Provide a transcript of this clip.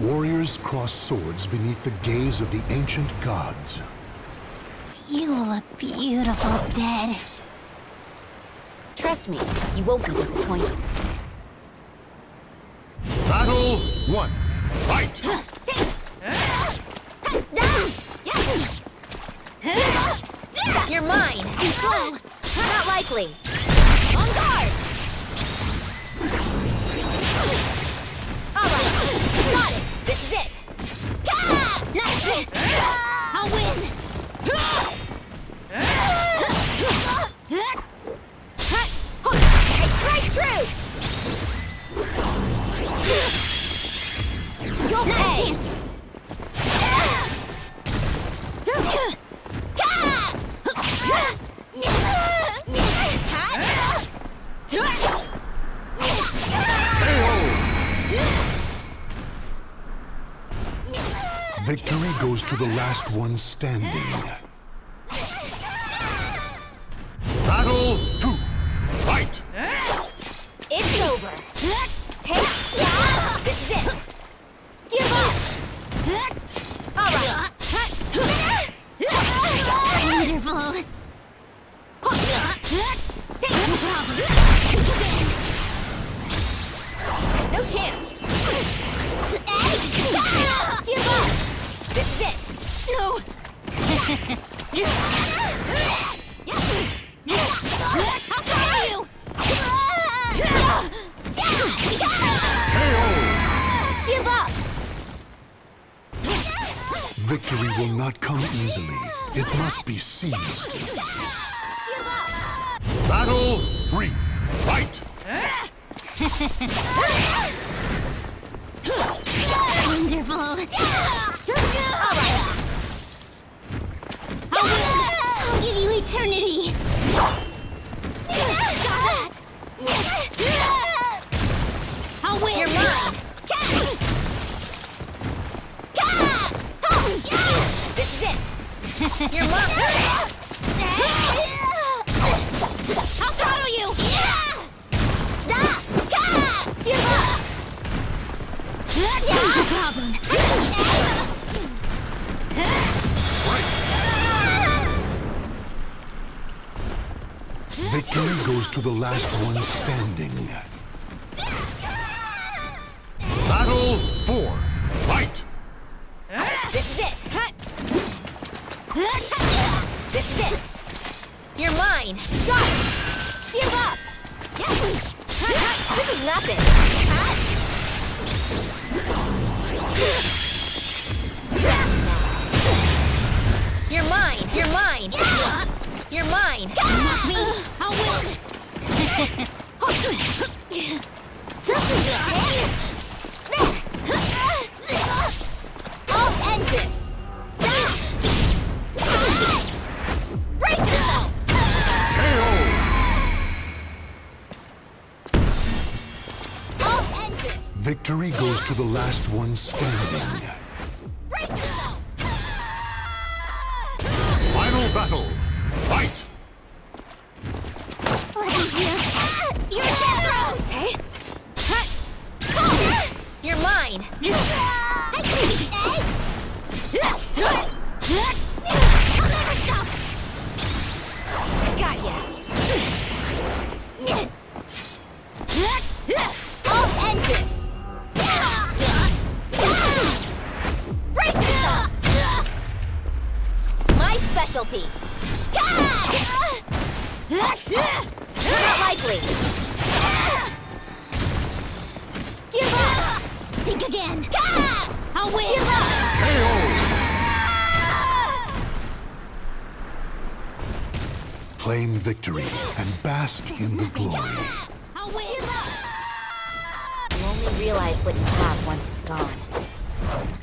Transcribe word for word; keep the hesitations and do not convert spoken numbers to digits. Warriors cross swords beneath the gaze of the ancient gods. You look beautiful, dead. Trust me, you won't be disappointed. Battle one. Fight! You're mine! Too slow! Not likely! On guard! Alright! Got it! This is it! Not a chance! I'll win! I strike true! You'll not a chance! Victory goes to the last one standing. Battle two. Fight! It's over. Take down. This is it. Give up. All right. Wonderful. No chance. Give up. This is it! No! How dare you! K O! Give up! Victory will not come easily. It must be seized. Give up! Battle three. Fight! Wonderful! Alright! I'll, I'll give you eternity! Got it! I'll win! You're mine! This is it! You're mine! I'll throttle you! Give up! That's the problem! Victory goes to the last one standing. Battle four. Fight! This is it! This is it! You're mine! Got it! Give up! This is nothing! You're mine! You're mine! Yeah. You're mine! Yeah. Me! I'll win! I'll end this! Brace yourself! K O! I'll end this! Victory goes to the last one standing. Battle! Fight! Let me hear. You're dead, okay? You're mine! I see! I'll never stop! Got ya! I'll end this! Specialty. Not likely. Give up. Think again. I'll win. Give up. K O. Claim victory and bask in the glory. I'll win. You'll only realize what you have once it's gone.